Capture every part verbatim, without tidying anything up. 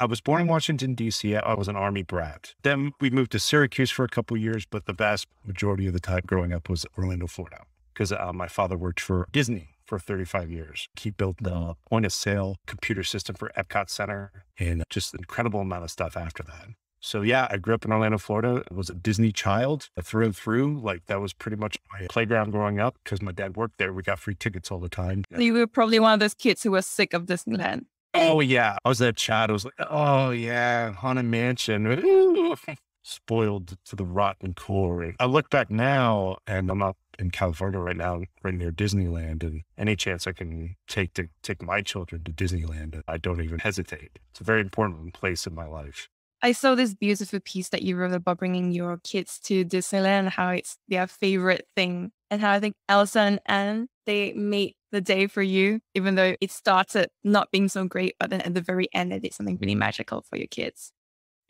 I was born in Washington, D C. I was an Army brat. Then we moved to Syracuse for a couple of years, but the vast majority of the time growing up was Orlando, Florida, because uh, my father worked for Disney for thirty-five years. He built the point of sale computer system for Epcot Center and just an incredible amount of stuff after that. So yeah, I grew up in Orlando, Florida. I was a Disney child through and through. Like that was pretty much my playground growing up because my dad worked there. We got free tickets all the time. You were probably one of those kids who was sick of Disneyland. Oh yeah. I was that child. I was like, oh yeah, Haunted Mansion. Spoiled to the rotten core. I look back now and I'm up in California right now, right near Disneyland, and any chance I can take to take my children to Disneyland, I don't even hesitate. It's a very important place in my life. I saw this beautiful piece that you wrote about bringing your kids to Disneyland, how it's their favorite thing, and how I think Elsa and Anna, they made the day for you, even though it started not being so great, but then at the very end, it did something really magical for your kids.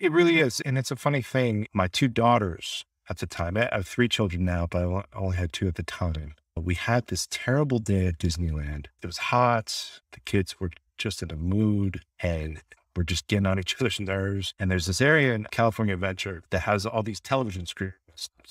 It really is. And it's a funny thing. My two daughters at the time, I have three children now, but I only had two at the time. We had this terrible day at Disneyland. It was hot. The kids were just in a mood and we're just getting on each other's nerves. And there's this area in California Adventure that has all these television screens.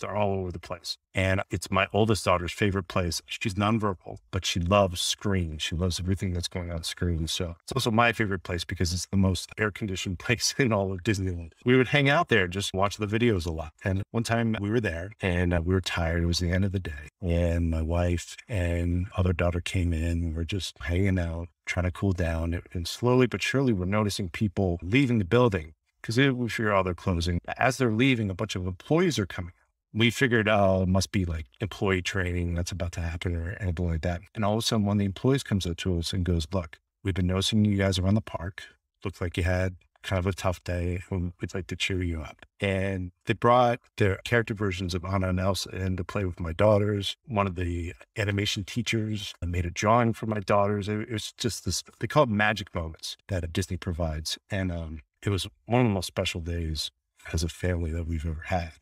They're all over the place. And it's my oldest daughter's favorite place. She's nonverbal, but she loves screens. She loves everything that's going on screen. So it's also my favorite place because it's the most air-conditioned place in all of Disneyland. We would hang out there, just watch the videos a lot. And one time we were there and we were tired. It was the end of the day. And my wife and other daughter came in. We were just hanging out, trying to cool down. And slowly but surely, we're noticing people leaving the building because we figure all they're closing. As they're leaving, a bunch of employees are coming. We figured, oh, it must be like employee training that's about to happen or anything like that. And all of a sudden, one of the employees comes up to us and goes, look, we've been noticing you guys around the park. Looked like you had kind of a tough day. We'd like to cheer you up. And they brought their character versions of Anna and Elsa in to play with my daughters. One of the animation teachers made a drawing for my daughters. It was just this, they call it magic moments that Disney provides. And um, it was one of the most special days as a family that we've ever had.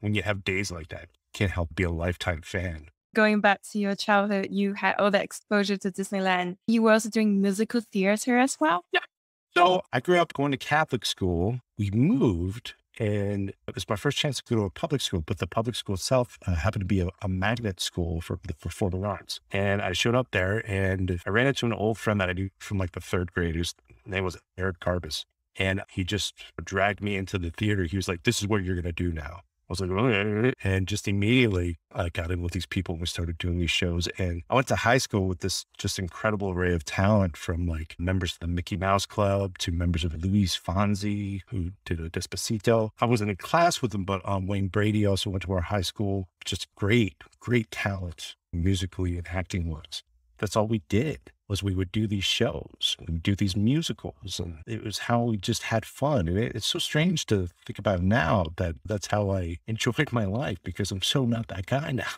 When you have days like that, can't help be a lifetime fan. Going back to your childhood, you had all that exposure to Disneyland. You were also doing musical theater as well? Yeah. So I grew up going to Catholic school. We moved and it was my first chance to go to a public school, but the public school itself uh, happened to be a, a magnet school for the performing arts. And I showed up there and I ran into an old friend that I knew from like the third grade. His name was Eric Garbus. And he just dragged me into the theater. He was like, this is what you're going to do now. I was like, okay. And just immediately I got in with these people and we started doing these shows. And I went to high school with this just incredible array of talent from like members of the Mickey Mouse Club to members of Luis Fonsi, who did a Despacito. I wasn't in class with them, but um, Wayne Brady also went to our high school. Just great, great talent musically and acting wise. That's all we did. Was we would do these shows, we would do these musicals, and it was how we just had fun. And it, it's so strange to think about now that that's how I enjoyed my life because I'm so not that guy now.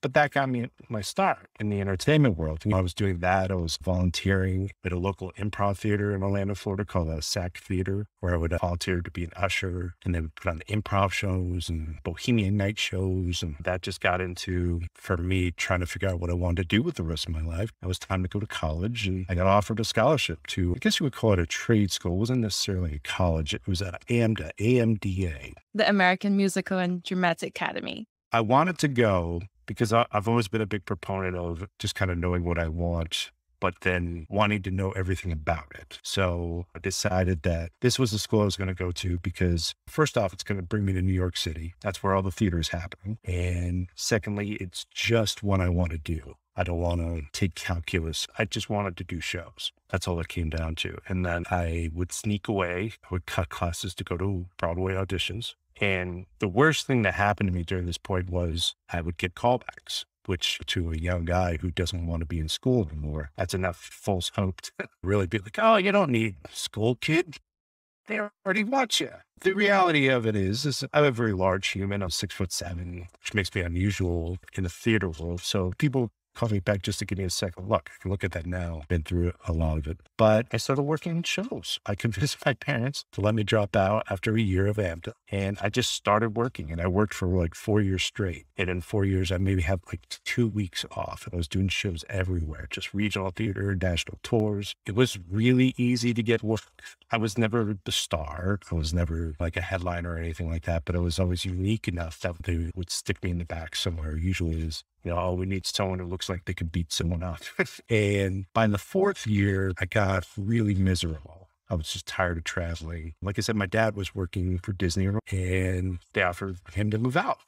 But that got me my start in the entertainment world. I was doing that. I was volunteering at a local improv theater in Orlando, Florida called the S A C Theater, where I would volunteer to be an usher. And they would put on the improv shows and Bohemian night shows. And that just got into, for me, trying to figure out what I wanted to do with the rest of my life. It was time to go to college. And I got offered a scholarship to, I guess you would call it a trade school. It wasn't necessarily a college. It was at A M D A, A M D A. The American Musical and Dramatic Academy. I wanted to go because I, I've always been a big proponent of just kind of knowing what I want, but then wanting to know everything about it. So I decided that this was the school I was going to go to because first off, it's going to bring me to New York City. That's where all the theater is happening. And secondly, it's just what I want to do. I don't want to take calculus. I just wanted to do shows. That's all it came down to. And then I would sneak away. I would cut classes to go to Broadway auditions. And the worst thing that happened to me during this point was I would get callbacks, which to a young guy who doesn't want to be in school anymore, that's enough false hope to really be like, oh, you don't need school, kid. They already want you. The reality of it is, is I'm a very large human. I'm six foot seven, which makes me unusual in the theater world. So people called me back just to give me a second look. I can look at that now. Been through a lot of it. But I started working in shows. I convinced my parents to let me drop out after a year of AMDA. And I just started working. And I worked for like four years straight. And in four years, I maybe had like two weeks off. And I was doing shows everywhere, just regional theater, national tours. It was really easy to get work. I was never the star. I was never like a headliner or anything like that. But I was always unique enough that they would stick me in the back somewhere. Usually is, you know, oh, we need someone who looks like they could beat someone up. And by the fourth year, I got really miserable. I was just tired of traveling. Like I said, my dad was working for Disney and they offered him to move out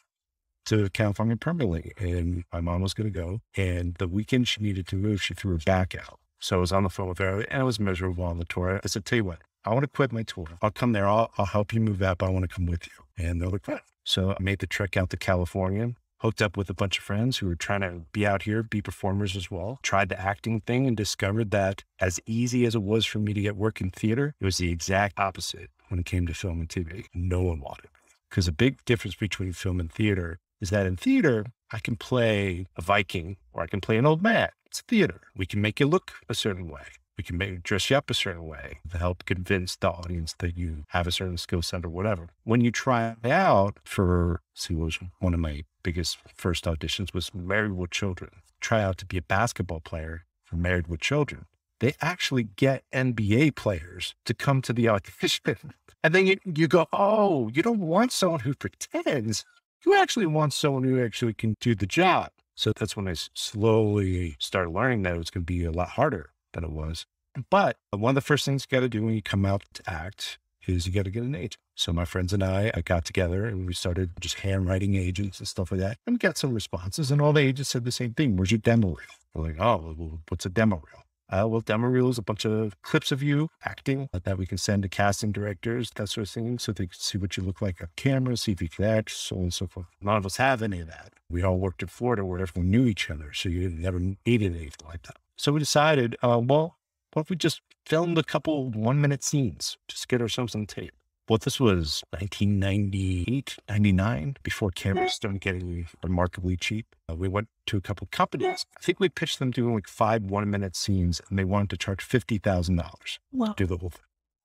to California permanently. And my mom was going to go. And the weekend she needed to move, she threw her back out. So I was on the phone with her and I was miserable on the tour. I said, tell you what, I want to quit my tour. I'll come there. I'll, I'll help you move out, but I want to come with you. And they're like, what? So I made the trek out to California, hooked up with a bunch of friends who were trying to be out here, be performers as well, tried the acting thing and discovered that as easy as it was for me to get work in theater, it was the exact opposite when it came to film and T V. No one wanted me. Because the big difference between film and theater is that in theater, I can play a Viking or I can play an old man. It's theater. We can make you look a certain way. We can maybe dress you up a certain way to help convince the audience that you have a certain skill set or whatever. When you try out for, see, what was one of my biggest first auditions was Married with Children. Try out to be a basketball player for Married with Children. They actually get N B A players to come to the audition. And then you, you go, oh, you don't want someone who pretends. You actually want someone who actually can do the job. So that's when I slowly started learning that it was going to be a lot harder than it was. But one of the first things you got to do when you come out to act is you got to get an agent. So my friends and I, I got together and we started just handwriting agents and stuff like that. And we got some responses and all the agents said the same thing. Where's your demo reel? We're like, oh, well, what's a demo reel? Uh, well, demo reel is a bunch of clips of you acting that we can send to casting directors, that sort of thing. So they can see what you look like on camera, see if you can act, so on and so forth. None of us have any of that. We all worked in Florida where everyone knew each other. So you never needed anything like that. So we decided, uh, well, what if we just filmed a couple one-minute scenes, just get ourselves on tape. Well, this was nineteen ninety-eight, ninety-nine, before cameras started getting remarkably cheap. Uh, we went to a couple companies. I think we pitched them doing like five one-minute scenes, and they wanted to charge fifty thousand dollars wow. to do the whole thing.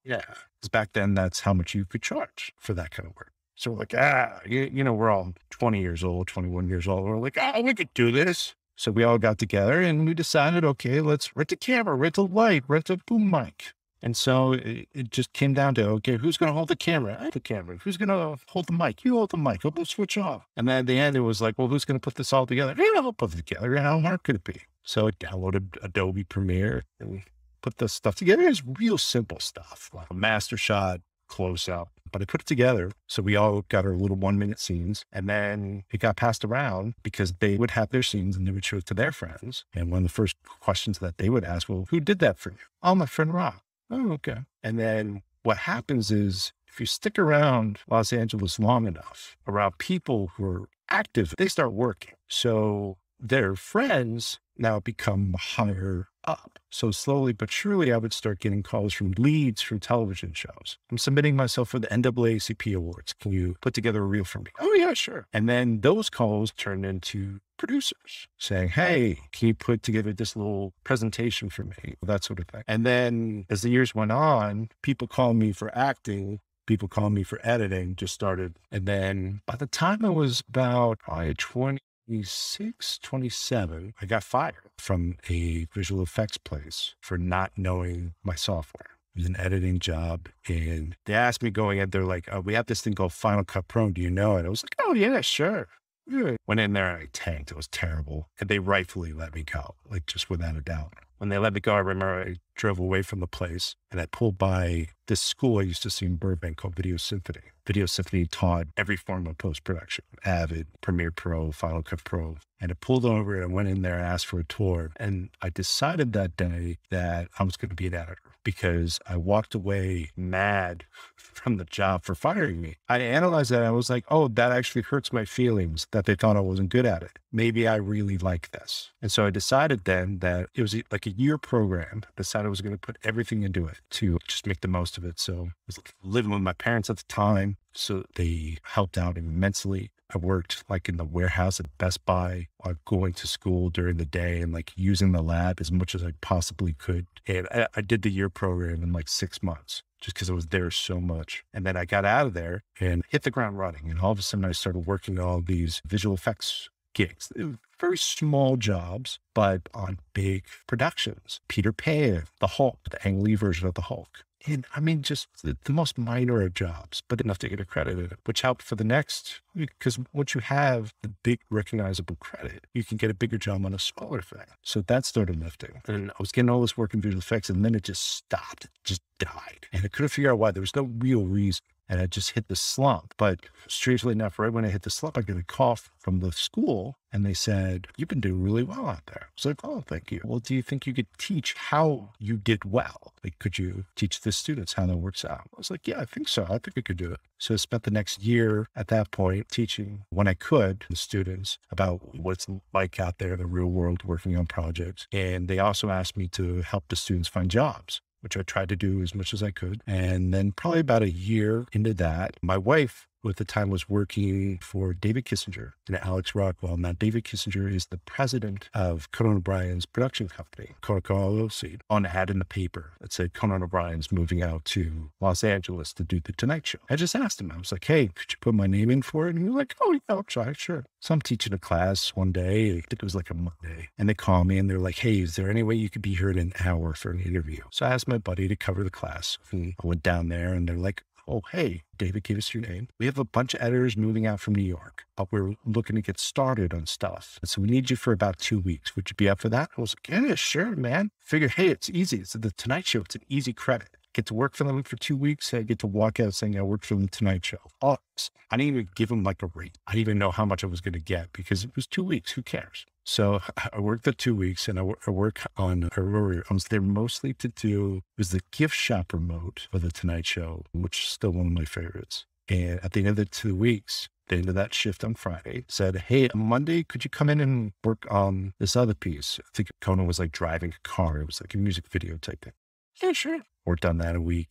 Yeah, because back then, that's how much you could charge for that kind of work. So we're like, ah, you, you know, we're all twenty years old, twenty-one years old. We're like, ah, we could do this. So we all got together and we decided, okay, let's rent a camera, rent a light, rent a boom mic. And so it, it just came down to, okay, who's going to hold the camera? I have the camera. Who's going to hold the mic? You hold the mic. We'll switch off. And then at the end, it was like, well, who's going to put this all together? I'll put it together. How hard could it be? So I downloaded Adobe Premiere and we put this stuff together. It's real simple stuff, like a master shot, close up. But I put it together. So we all got our little one minute scenes and then it got passed around because they would have their scenes and they would show it to their friends. And one of the first questions that they would ask, well, who did that for you? Oh, my friend Rob. Oh, okay. And then what happens is if you stick around Los Angeles long enough around people who are active, they start working. So their friends now become higher up. So slowly but surely, I would start getting calls from leads from television shows. I'm submitting myself for the N double A C P awards. Can you put together a reel for me? Oh yeah, sure. And then those calls turned into producers saying, hey, can you put together this little presentation for me? That sort of thing. And then as the years went on, people called me for acting. People called me for editing, just started. And then by the time I was about probably twenty-six, twenty-seven, I got fired from a visual effects place for not knowing my software. It was an editing job. And they asked me going in, they're like, oh, we have this thing called Final Cut Pro. Do you know it? I was like, oh yeah, sure. Yeah. Went in there and I tanked. It was terrible. And they rightfully let me go, like just without a doubt. When they let me go, I remember I drove away from the place and I pulled by this school I used to see in Burbank called Video Symphony. Video Symphony taught every form of post-production, Avid, Premiere Pro, Final Cut Pro. And I pulled over and I went in there and asked for a tour. And I decided that day that I was going to be an editor because I walked away mad from the job for firing me. I analyzed that. And I was like, oh, that actually hurts my feelings that they thought I wasn't good at it. Maybe I really like this. And so I decided then that it was like a year program. I decided I was going to put everything into it to just make the most of it. So I was living with my parents at the time. So they helped out immensely. I worked like in the warehouse at Best Buy, like going to school during the day and like using the lab as much as I possibly could. And I, I did the year program in like six months just because I was there so much. And then I got out of there and hit the ground running. And all of a sudden I started working all these visual effects gigs. It was very small jobs, but on big productions. Peter Pan, The Hulk, the Ang Lee version of The Hulk. And I mean, just the, the most minor of jobs, but enough to get accredited, which helped for the next, because once you have the big recognizable credit, you can get a bigger job on a smaller thing. So that started lifting. And I was getting all this work in visual effects, and then it just stopped, it just died. And I couldn't figure out why. There was no real reason. And I just hit the slump. But strangely enough, right when I hit the slump, I got a call from the school and they said, "You've been doing really well out there." I was like, "Oh, thank you. Well, do you think you could teach how you did well? Like, could you teach the students how that works out?" I was like, "Yeah, I think so. I think I could do it." So I spent the next year at that point teaching when I could the students about what's like out there in the real world working on projects. And they also asked me to help the students find jobs, which I tried to do as much as I could. And then probably about a year into that, my wife at the time was working for David Kissinger and Alex Rockwell. Now, David Kissinger is the president of Conan O'Brien's production company, Conaco, on an ad in the paper that said Conan O'Brien's moving out to Los Angeles to do the Tonight Show. I just asked him, I was like, "Hey, could you put my name in for it?" And he was like, "Oh, yeah, I'll try, sure." So I'm teaching a class one day, I think it was like a Monday, and they call me and they're like, "Hey, is there any way you could be here in an hour for an interview?" So I asked my buddy to cover the class. And I went down there and they're like, "Oh, hey, David, give us your name. We have a bunch of editors moving out from New York, but we're looking to get started on stuff. And so we need you for about two weeks. Would you be up for that?" I was like, "Yeah, sure, man." Figure, hey, it's easy. It's the Tonight Show. It's an easy credit. Get to work for them for two weeks. I get to walk out saying I worked for the Tonight Show. Oh, I didn't even give them like a rate. I didn't even know how much I was going to get because it was two weeks. Who cares? So I worked the two weeks and I, I work on Aurora. I was there mostly to do, it was the gift shop remote for the Tonight Show, which is still one of my favorites. And at the end of the two weeks, the end of that shift on Friday, said, "Hey, on Monday, could you come in and work on this other piece?" I think Conan was like driving a car. It was like a music video type thing. "Yeah, sure." Worked on that a week.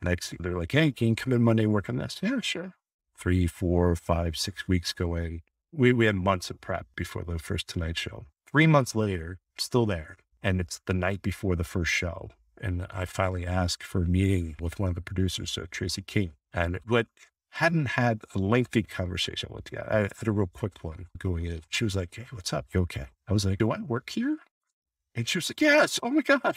Next, they're like, "Hey, can you come in Monday and work on this?" "Yeah, sure." Three, four, five, six weeks go in. We, we had months of prep before the first Tonight Show. Three months later, still there. And it's the night before the first show. And I finally asked for a meeting with one of the producers, so Tracy King. And what hadn't had a lengthy conversation with the guy. I had a real quick one going in. She was like, "Hey, what's up? You okay?" I was like, "Do I work here?" And she was like, "Yes. Oh my God."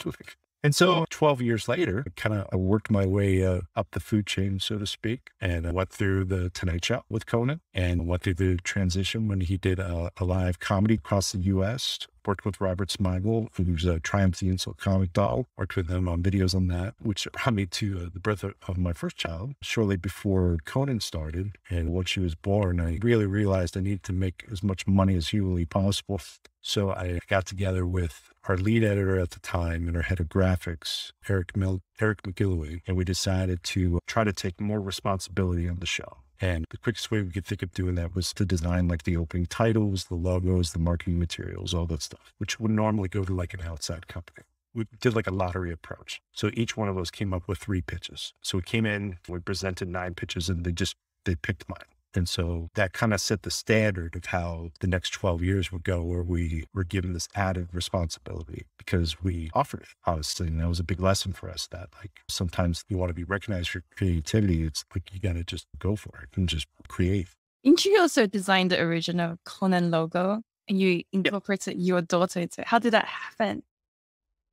And so twelve years later, I kind of worked my way uh, up the food chain, so to speak, and I went through the Tonight Show with Conan and went through the transition when he did a, a live comedy across the U S, worked with Robert Smigel, who's a Triumph The Insult Comic Dog, worked with him on videos on that, which brought me to uh, the birth of, of my first child shortly before Conan started. And once she was born, I really realized I needed to make as much money as humanly possible. So I got together with our lead editor at the time and our head of graphics, Eric, Mil Eric McGillivray, and we decided to try to take more responsibility on the show. And the quickest way we could think of doing that was to design like the opening titles, the logos, the marketing materials, all that stuff, which would normally go to like an outside company. We did like a lottery approach. So each one of those came up with three pitches. So we came in, we presented nine pitches and they just, they picked mine. And so that kind of set the standard of how the next twelve years would go, where we were given this added responsibility because we offered it, obviously. And that was a big lesson for us that like, sometimes you want to be recognized for creativity. It's like, you got to just go for it and just create. Didn't you also design the original Conan logo and you incorporated yeah. your daughter into it? How did that happen?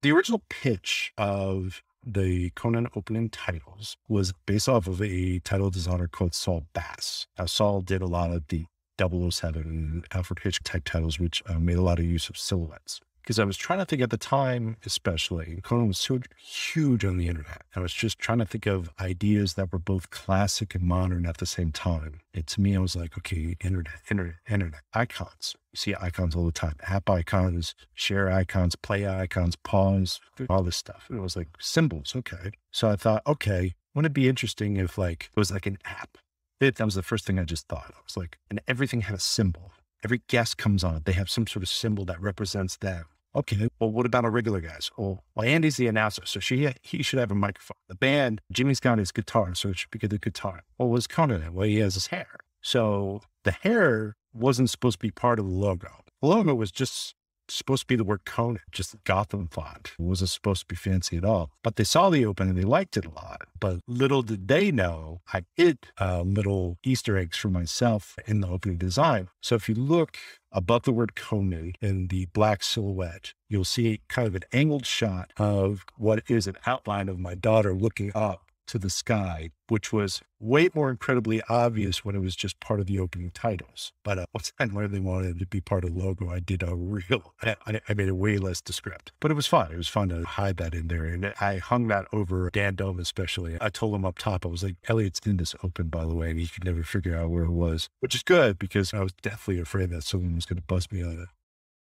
The original pitch of the Conan opening titles was based off of a title designer called Saul Bass. Now, Saul did a lot of the double oh seven and Alfred Hitchcock type titles, which uh, made a lot of use of silhouettes. Because I was trying to think at the time, especially, Conan was so huge on the internet. I was just trying to think of ideas that were both classic and modern at the same time. And to me, I was like, okay, internet, internet, internet, icons. You see icons all the time, app icons, share icons, play icons, pause, all this stuff. And it was like symbols, okay. So I thought, okay, wouldn't it be interesting if like, it was like an app? It, that was the first thing I just thought. I was like, and everything had a symbol. Every guest comes on, they have some sort of symbol that represents them. Okay, well, what about our regular guys? Oh, well, Andy's the announcer, so she, he should have a microphone. The band, Jimmy's got his guitar, so it should be the guitar. Well, what's Conan? Well, he has his hair. So the hair wasn't supposed to be part of the logo. The logo was just supposed to be the word Conan, just Gotham font. It wasn't supposed to be fancy at all. But they saw the opening, they liked it a lot. But little did they know, I hid uh, little Easter eggs for myself in the opening design. So if you look above the word Conan in the black silhouette, you'll see kind of an angled shot of what is an outline of my daughter looking up to the sky, which was way more incredibly obvious when it was just part of the opening titles. But uh, once I learned they wanted it to be part of the logo, I did a real, I, I made it way less descript. But it was fun. It was fun to hide that in there. And I hung that over Dan Dome especially. I told him up top, I was like, Elliot's in this open, by the way, and he could never figure out where it was, which is good because I was deathly afraid that someone was going to bust me on it.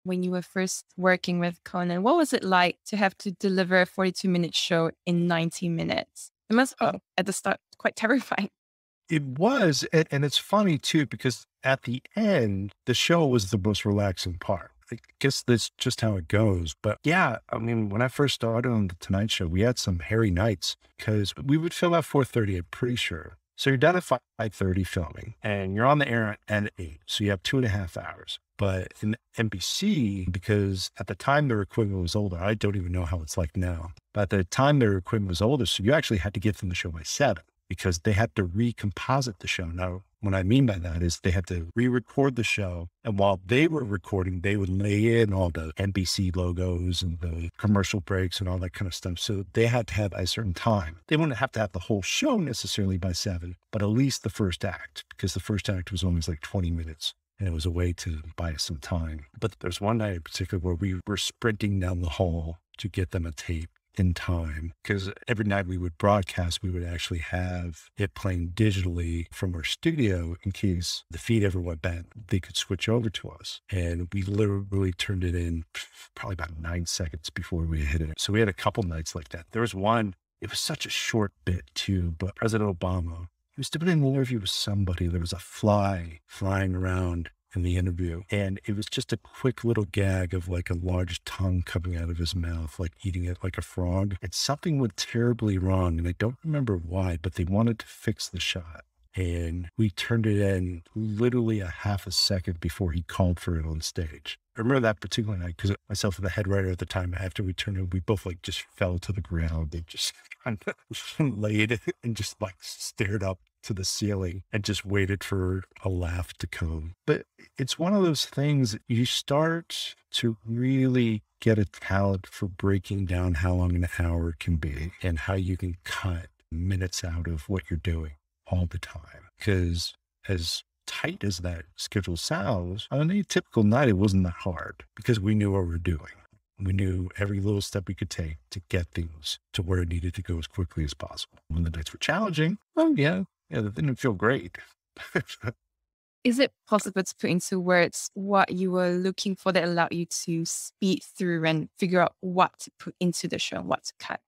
When you were first working with Conan, what was it like to have to deliver a forty-two minute show in ninety minutes? It must have been, at the start, quite terrifying. It was, and, and it's funny too, because at the end, the show was the most relaxing part. I guess that's just how it goes. But yeah, I mean, when I first started on the Tonight Show, we had some hairy nights because we would film at four thirty, I'm pretty sure. So you're done at five thirty filming and you're on the air at eight. So you have two and a half hours. But in N B C, because at the time their equipment was older, I don't even know how it's like now, but at the time their equipment was older, so you actually had to get them the show by seven because they had to recomposite the show. Now, what I mean by that is they had to re-record the show. And while they were recording, they would lay in all the N B C logos and the commercial breaks and all that kind of stuff. So they had to have a certain time. They wouldn't have to have the whole show necessarily by seven, but at least the first act, because the first act was always like twenty minutes. And it was a way to buy us some time. But there's one night in particular where we were sprinting down the hall to get them a tape in time. Because every night we would broadcast, we would actually have it playing digitally from our studio in case the feed ever went back, they could switch over to us. And we literally turned it in probably about nine seconds before we hit it. So we had a couple nights like that. There was one, it was such a short bit too, but President Obama, he was doing an interview with somebody. There was a fly flying around in the interview. And it was just a quick little gag of like a large tongue coming out of his mouth, like eating it like a frog. And something went terribly wrong. And I don't remember why, but they wanted to fix the shot. And we turned it in literally a half a second before he called for it on stage. I remember that particular night because myself and the head writer at the time, after we turned it, we both like just fell to the ground. They just kind of laid and just like stared up to the ceiling and just waited for a laugh to come. But it's one of those things that you start to really get a talent for breaking down how long an hour can be and how you can cut minutes out of what you're doing all the time. Because as tight as that schedule sounds, on a typical night, it wasn't that hard because we knew what we were doing. We knew every little step we could take to get things to where it needed to go as quickly as possible. When the nights were challenging, oh yeah, Yeah, they didn't feel great. Is it possible to put into words what you were looking for that allowed you to speed through and figure out what to put into the show and what to cut?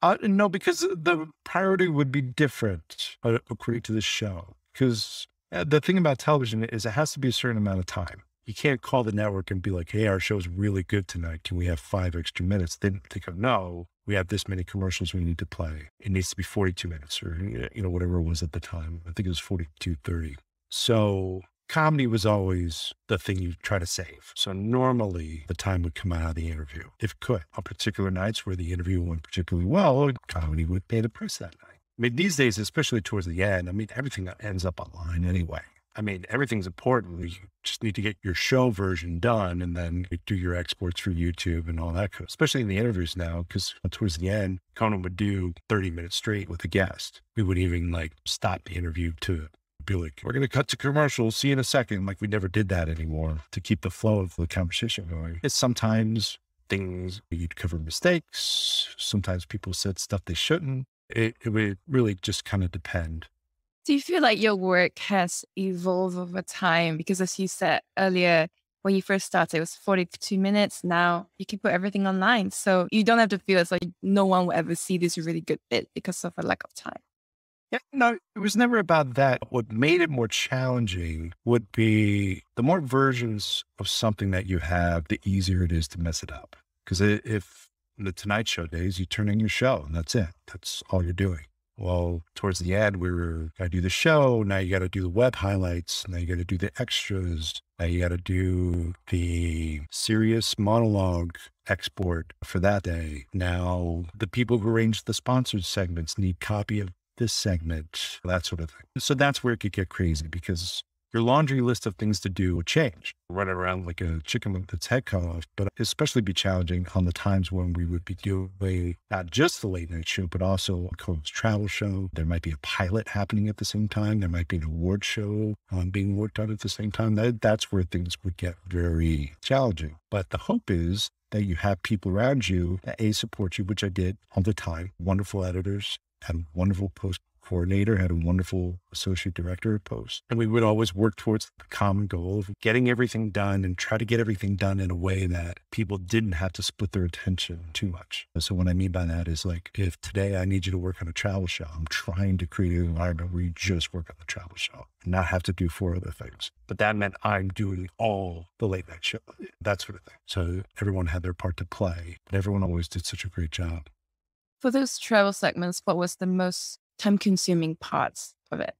Uh, no, because the priority would be different according to the show. Because the thing about television is it has to be a certain amount of time. You can't call the network and be like, hey, our show's really good tonight. Can we have five extra minutes? They didn't think of, no, we have this many commercials we need to play. It needs to be forty-two minutes or, you know, whatever it was at the time. I think it was forty-two thirty. So comedy was always the thing you try to save. So normally the time would come out of the interview, if it could. On particular nights where the interview went particularly well, comedy would pay the price that night. I mean, these days, especially towards the end, I mean, everything ends up online anyway. I mean, everything's important. You just need to get your show version done and then do your exports for YouTube and all that, especially in the interviews now, because towards the end, Conan would do thirty minutes straight with a guest. We would even like stop the interview to be like, we're going to cut to commercials, see you in a second. Like we never did that anymore to keep the flow of the conversation going. It's sometimes things you'd cover mistakes. Sometimes people said stuff they shouldn't. It, it would really just kind of depend. Do you feel like your work has evolved over time? Because as you said earlier, when you first started, it was forty-two minutes. Now you can put everything online. So you don't have to feel as like no one will ever see this really good bit because of a lack of time. Yeah, no, it was never about that. What made it more challenging would be the more versions of something that you have, the easier it is to mess it up. Because if in the Tonight Show days, you turn in your show and that's it. That's all you're doing. well, towards the end, we were, gotta do the show. Now you got to do the web highlights. Now you got to do the extras. Now you got to do the serious monologue export for that day. Now the people who arranged the sponsored segments need copy of this segment, that sort of thing. So that's where it could get crazy, because your laundry list of things to do will change, run around like a chicken with its head cut off, but especially be challenging on the times when we would be doing not just the late night show, but also a Cohen's travel show. There might be a pilot happening at the same time. There might be an award show um, being worked on at the same time. That, that's where things would get very challenging. But the hope is that you have people around you that A, support you, which I did all the time. Wonderful editors and wonderful post coordinator, had a wonderful associate director of post. And we would always work towards the common goal of getting everything done and try to get everything done in a way that people didn't have to split their attention too much. So what I mean by that is, like, if today I need you to work on a travel show, I'm trying to create an environment where you just work on the travel show and not have to do four other things. But that meant I'm doing all the late night show, that sort of thing. So everyone had their part to play, but everyone always did such a great job. For those travel segments, what was the most time-consuming parts of it?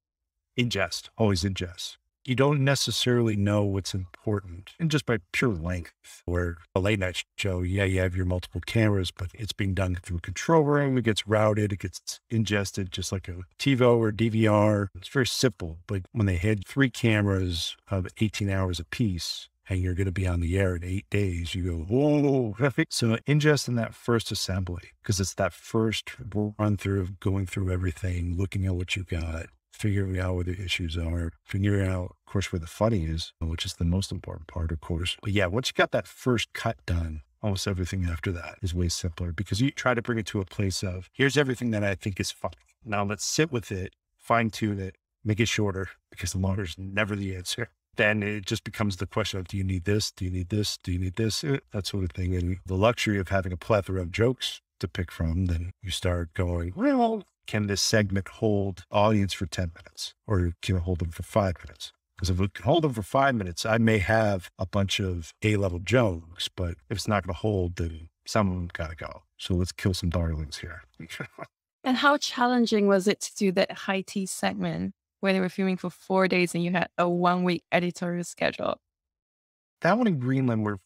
Ingest, always ingest. You don't necessarily know what's important, and just by pure length. Or a late night show, yeah, you have your multiple cameras, but it's being done through a control room. It gets routed, it gets ingested, just like a TiVo or D V R. It's very simple, but when they had three cameras of eighteen hours apiece, and you're going to be on the air in eight days, you go, whoa. So ingest in that first assembly, because it's that first run through of going through everything, looking at what you got, figuring out where the issues are, figuring out, of course, where the funny is, which is the most important part, of course. But yeah, once you got that first cut done, almost everything after that is way simpler, because you try to bring it to a place of, here's everything that I think is funny. Now let's sit with it, fine tune it, make it shorter, because the longer is never the answer. Then it just becomes the question of, do you need this? Do you need this? Do you need this? That sort of thing. And the luxury of having a plethora of jokes to pick from, then you start going, well, can this segment hold audience for ten minutes, or can it hold them for five minutes? Because if it can hold them for five minutes, I may have a bunch of A-level jokes, but if it's not going to hold, then some got to go. So let's kill some darlings here. And how challenging was it to do that high tea segment, where they were filming for four days and you had a one-week editorial schedule? That one in Greenland were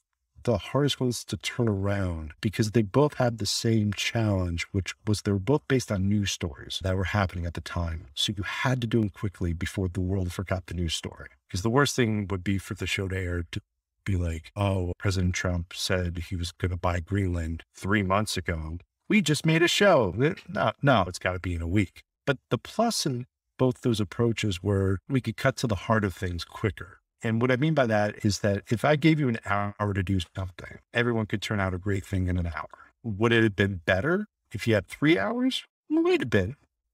the hardest ones to turn around, because they both had the same challenge, which was they were both based on news stories that were happening at the time. So you had to do them quickly before the world forgot the news story. Because the worst thing would be for the show to air to be like, oh, President Trump said he was going to buy Greenland three months ago. We just made a show. No, no, it's got to be in a week. But the plus in both those approaches were we could cut to the heart of things quicker. And what I mean by that is that if I gave you an hour to do something, everyone could turn out a great thing in an hour. Would it have been better if you had three hours? Wait a bit.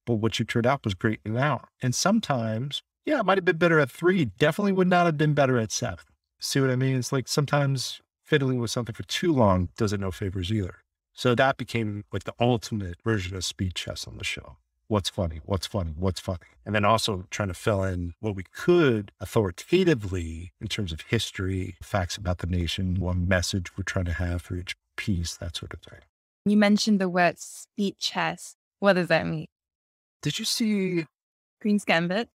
But what you turned out was great in an hour. And sometimes, yeah, it might have been better at three. Definitely would not have been better at seven. See what I mean? It's like sometimes fiddling with something for too long doesn't no favors either. So that became like the ultimate version of speed chess on the show. What's funny? What's funny? What's funny? And then also trying to fill in what we could authoritatively in terms of history, facts about the nation, what message we're trying to have for each piece, that sort of thing. You mentioned the word speed chess. What does that mean? Did you see Queen's Gambit?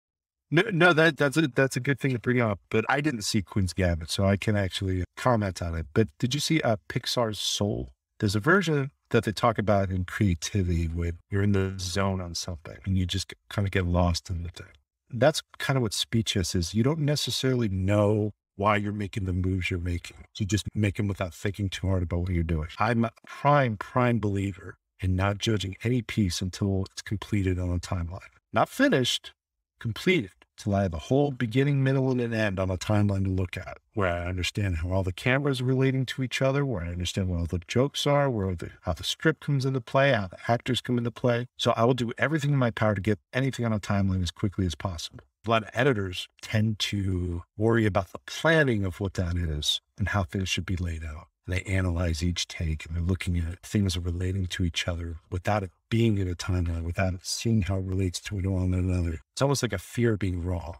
No, no, that, that's, a, that's a good thing to bring up, but I didn't see Queen's Gambit, so I can actually comment on it. But did you see uh, Pixar's Soul? There's a version that they talk about in creativity when you're in the zone on something and you just kind of get lost in the thing. That's kind of what speed chess is. You don't necessarily know why you're making the moves you're making. You just make them without thinking too hard about what you're doing. I'm a prime, prime believer in not judging any piece until it's completed on a timeline. Not finished, completed. Till I have a whole beginning, middle, and an end on a timeline to look at, where I understand how all the cameras are relating to each other, where I understand what all the jokes are, where the, how the script comes into play, how the actors come into play. So I will do everything in my power to get anything on a timeline as quickly as possible. A lot of editors tend to worry about the planning of what that is and how things should be laid out. They analyze each take and they're looking at things that are relating to each other without it being in a timeline, without it seeing how it relates to one another. It's almost like a fear of being wrong.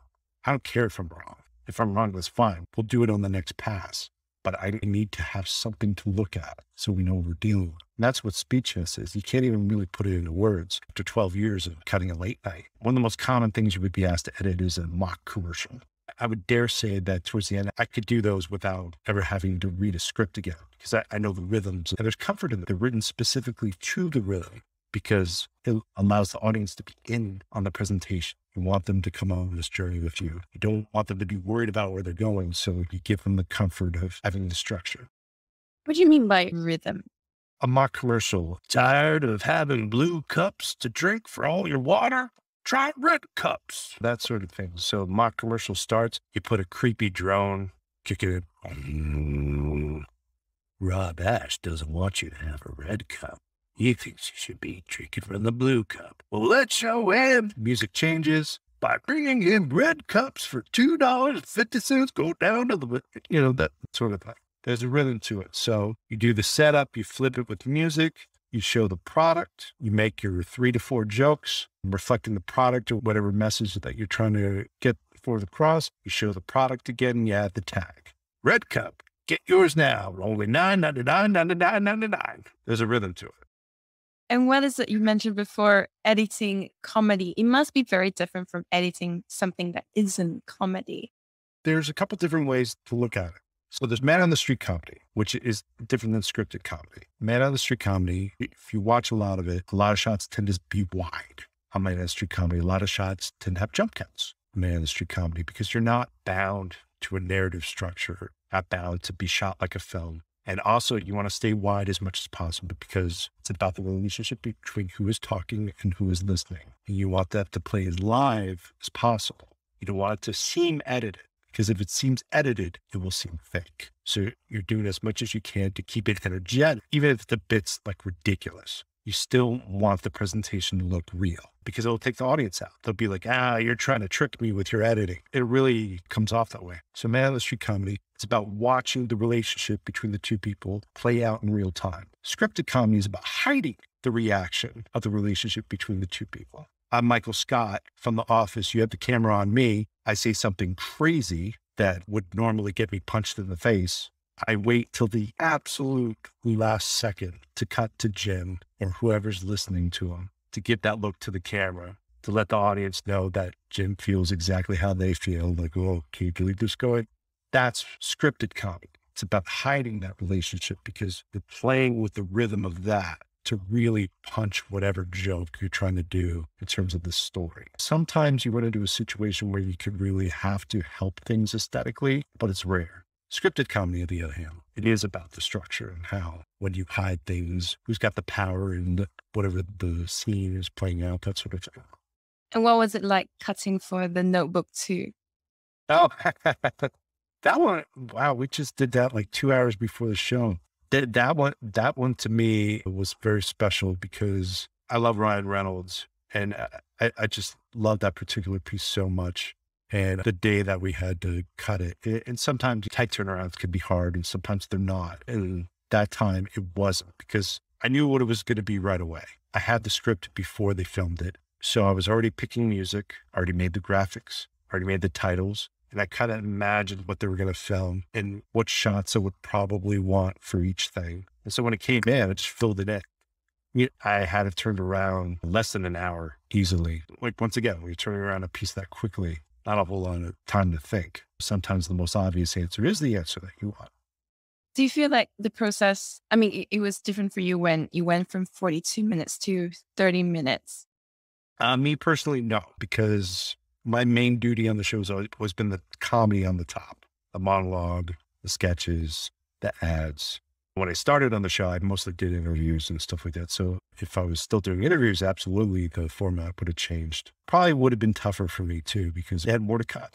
I don't care if I'm wrong. If I'm wrong, that's fine. We'll do it on the next pass. but I need to have something to look at so we know what we're dealing with. And that's what speechness is. You can't even really put it into words. After twelve years of cutting a late night, one of the most common things you would be asked to edit is a mock commercial. I would dare say that towards the end, I could do those without ever having to read a script again, because I, I know the rhythms. And there's comfort in them. They're written specifically to the rhythm because it allows the audience to be in on the presentation. You want them to come on this journey with you. You don't want them to be worried about where they're going, so you give them the comfort of having the structure. What do you mean by rhythm? A mock commercial. Tired of having blue cups to drink for all your water? Try red cups. That sort of thing. So mock commercial starts, you put a creepy drone, kick it in. Rob Ash doesn't want you to have a red cup. He thinks you should be drinking from the blue cup. Well, let's show him. Music changes by bringing in red cups for two dollars and fifty cents. Go down to the, you know, that sort of thing. There's a rhythm to it. So you do the setup, you flip it with music. You show the product, you make your three to four jokes, reflecting the product or whatever message that you're trying to get forth across. You show the product again, and you add the tag. Red cup, get yours now. Only nine ninety-nine. There's a rhythm to it. And what is it you mentioned before, editing comedy? It must be very different from editing something that isn't comedy. There's a couple different ways to look at it. So there's man on the street comedy, which is different than scripted comedy. Man on the street comedy, if you watch a lot of it, a lot of shots tend to be wide. On man on the street comedy, a lot of shots tend to have jump cuts. Man on the street comedy, because you're not bound to a narrative structure, not bound to be shot like a film. And also you want to stay wide as much as possible because it's about the relationship between who is talking and who is listening. And you want that to play as live as possible. You don't want it to seem edited. Because if it seems edited, it will seem fake. So you're doing as much as you can to keep it energetic, even if the bit's like ridiculous. You still want the presentation to look real because it'll take the audience out. They'll be like, ah, you're trying to trick me with your editing. It really comes off that way. So man on the street comedy, it's about watching the relationship between the two people play out in real time. Scripted comedy is about hiding the reaction of the relationship between the two people. I'm Michael Scott from The Office. You have the camera on me. I say something crazy that would normally get me punched in the face. I wait till the absolute last second to cut to Jim or whoever's listening to him to give that look to the camera, to let the audience know that Jim feels exactly how they feel. Like, oh, can you believe this going? That's scripted comedy. It's about hiding that relationship because you're playing with the rhythm of that to really punch whatever joke you're trying to do in terms of the story. Sometimes you run into a situation where you could really have to help things aesthetically, but it's rare. Scripted comedy, on the other hand, it is about the structure and how, when you hide things, who's got the power and whatever the scene is playing out, that sort of thing. And what was it like cutting for The Notebook two? Oh, that one, wow, we just did that like two hours before the show. That one, that one to me was very special because I love Ryan Reynolds and I, I just love that particular piece so much. And the day that we had to cut it, it and sometimes tight turnarounds can be hard and sometimes they're not. And that time it wasn't because I knew what it was going to be right away. I had the script before they filmed it. So I was already picking music, already made the graphics, already made the titles. And I kind of imagined what they were going to film and what shots I would probably want for each thing. And so when it came in, I just filled it in. I had it turned around less than an hour easily. Like once again, when you're turning around a piece that quickly, not a whole lot of time to think. Sometimes the most obvious answer is the answer that you want. Do you feel like the process, I mean, it, it was different for you when you went from forty-two minutes to thirty minutes? Uh, me personally, no, because my main duty on the show has always been the comedy on the top, the monologue, the sketches, the ads. When I started on the show, I mostly did interviews and stuff like that. So if I was still doing interviews, absolutely the format would have changed. Probably would have been tougher for me too, because I had more to cut.